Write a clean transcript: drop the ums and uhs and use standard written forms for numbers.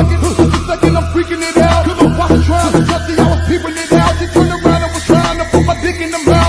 second I'm freaking it out. Cause I wasn't trying to trust it, I was peeping it out. She turned around, I was trying to put my dick in the mouth.